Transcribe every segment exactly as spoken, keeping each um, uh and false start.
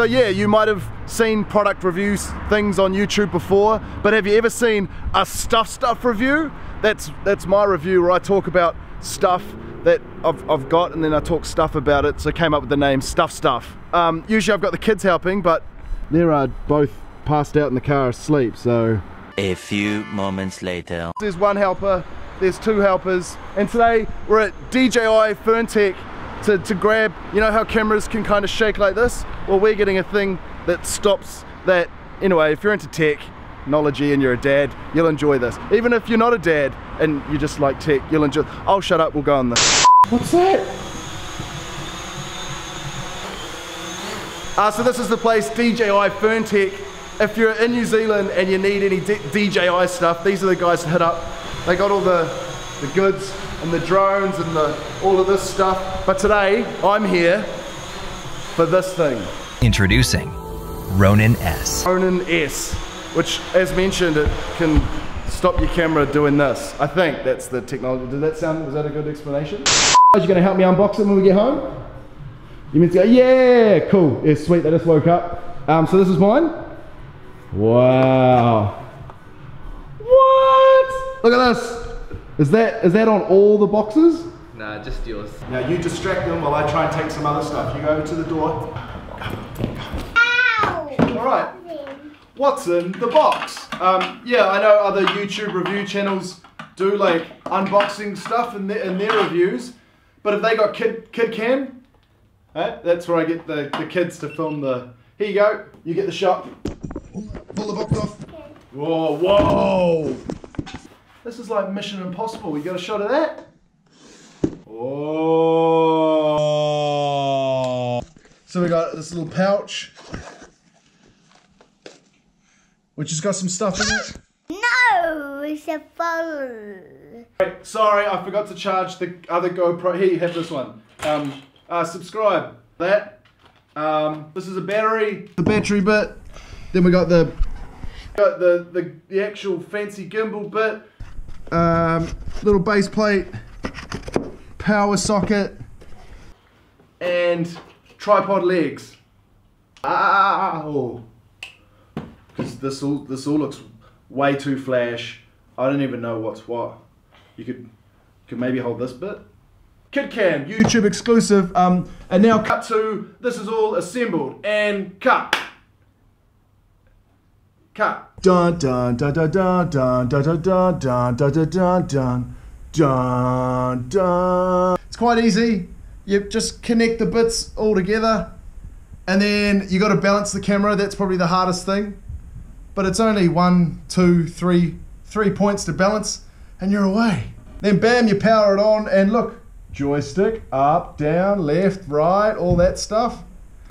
So yeah, you might have seen product reviews things on YouTube before, but have you ever seen a Stuff Stuff review? That's that's my review where I talk about stuff that I've, I've got, and then I talk stuff about it, so I came up with the name Stuff Stuff. Um, usually I've got the kids helping, but there are both passed out in the car asleep, so... A few moments later. There's one helper, there's two helpers, and today we're at D J I Ferntech to, to grab, you know how cameras can kind of shake like this? Well, we're getting a thing that stops that. Anyway, if you're into technology and you're a dad, you'll enjoy this. Even if you're not a dad and you just like tech, you'll enjoy it. I'll shut up, we'll go on this. What's that? Uh, so this is the place, D J I Ferntech. If you're in New Zealand and you need any D J I stuff, these are the guys to hit up. They got all the, the goods and the drones and the, all of this stuff. But today, I'm here for this thing. Introducing Ronin S. Ronin S, which as mentioned, it can stop your camera doing this. I think that's the technology. Did that sound, was that a good explanation? Are you gonna help me unbox it when we get home? You meant to go, yeah, cool, yeah, sweet, I just woke up. Um, so this is mine. Wow. What? Look at this. Is that is that on all the boxes? Nah, just yours. Now you distract them while I try and take some other stuff. You go over to the door. Ow! All right. What's in the box? Um, yeah, I know other YouTube review channels do like unboxing stuff in their, in their reviews, but have they got kid, kid cam? Right, that's where I get the, the kids to film the... Here you go, you get the shot. Pull the box off. Whoa, whoa! This is like Mission Impossible, you got a shot of that? Oh! So we got this little pouch, which has got some stuff in it. No, it's a phone. Right, sorry, I forgot to charge the other GoPro. Here, you have this one. Um, Uh, subscribe. That. Um, this is a battery. The battery bit. Then we got the got the, the the actual fancy gimbal bit. Um, little base plate. Power socket. And tripod legs. Ow! Because this all this all looks way too flash. I don't even know what's what. You could could maybe hold this bit. Kid Cam, YouTube exclusive, um, and now cut to, this is all assembled, and cut. Cut. Dun dun dun dun dun dun dun dun dun dun dun dun dun dun. It's quite easy, you just connect the bits all together, and then you got to balance the camera, that's probably the hardest thing, but it's only one, two, three, three points to balance, and you're away. Then bam, you power it on, and look, joystick, up, down, left, right, all that stuff.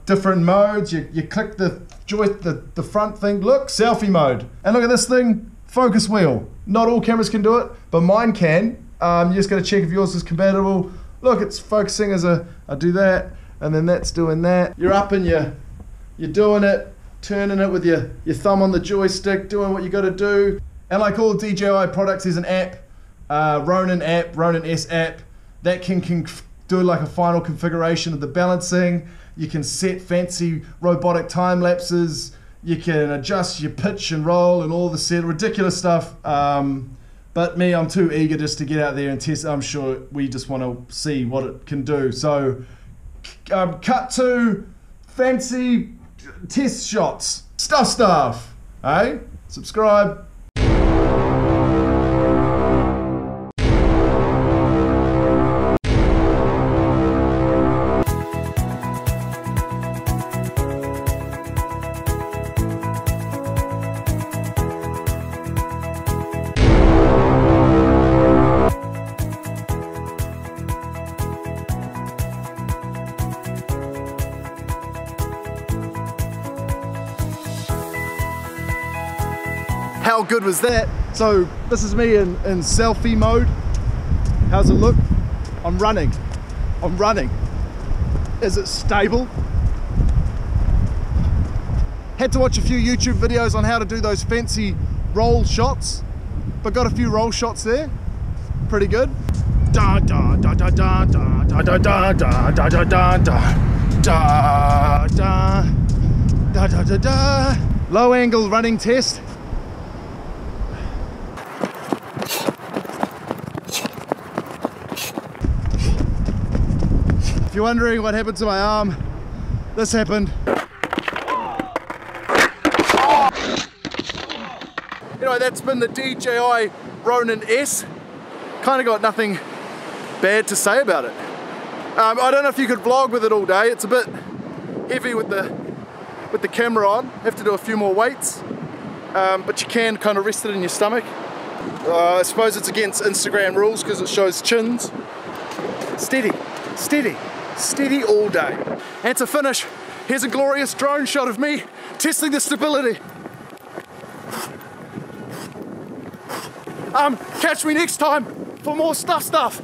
Different modes, you, you click the joy, the, the front thing, look, selfie mode. And look at this thing, focus wheel. Not all cameras can do it, but mine can. Um, you just gotta check if yours is compatible. Look, it's focusing as a, I do that, and then that's doing that. You're up and you're, you're doing it, turning it with your, your thumb on the joystick, doing what you gotta do. And like all D J I products, there's an app, uh, Ronin app, Ronin S app, that can, can do like a final configuration of the balancing. You can set fancy robotic time lapses. You can adjust your pitch and roll and all the set ridiculous stuff. Um, but me, I'm too eager just to get out there and test. I'm sure we just want to see what it can do. So um, cut to fancy test shots. Stuff stuff, eh? Subscribe. How good was that? So this is me in, in selfie mode. How's it look? I'm running. I'm running. Is it stable? Had to watch a few YouTube videos on how to do those fancy roll shots, but got a few roll shots there. Pretty good. Da da da da da da da da da da da da da da da. Da, da, da, da. Low angle running test. If you're wondering what happened to my arm, this happened. Anyway, that's been the D J I Ronin S. Kind of got nothing bad to say about it. Um, I don't know if you could vlog with it all day. It's a bit heavy with the with the camera on. Have to do a few more weights, um, but you can kind of rest it in your stomach. Uh, I suppose it's against Instagram rules because it shows chins. Steady, steady, steady all day. And to finish, here's a glorious drone shot of me testing the stability. Um, catch me next time for more Stuff Stuff.